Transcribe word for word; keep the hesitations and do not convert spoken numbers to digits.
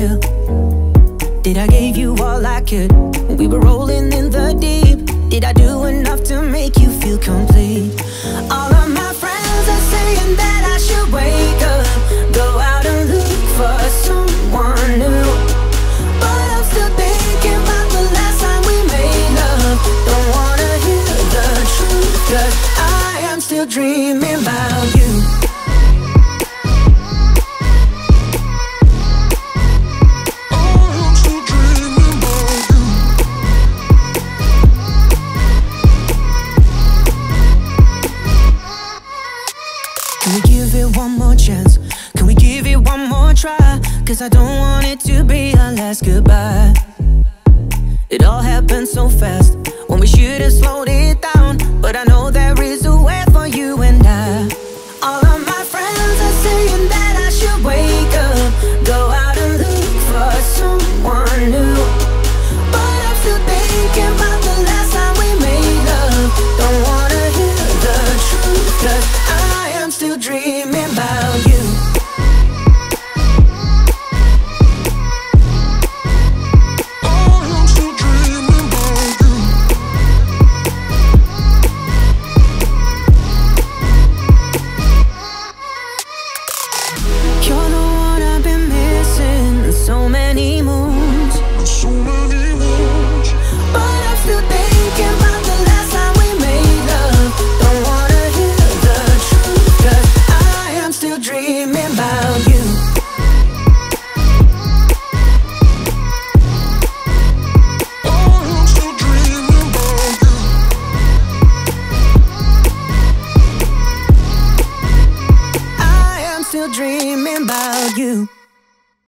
real. Did I give you all I could? We were rolling in the deep. Did I do enough to make you feel complete? All of my friends are saying that I should wake up, go out and look for someone new. But I'm still thinking about the last time we made love. Don't wanna hear the truth, 'cause I am still dreaming about you. I don't want it to be our last goodbye. It all happened so fast, when we should have slowed it down. But I know there is a way for you and I. All of my friends are saying that I should wake up, go out and look for someone new. But I'm still thinking about the last time we made love. Don't wanna hear the truth, 'cause I am still dreaming about you. Dreaming about you.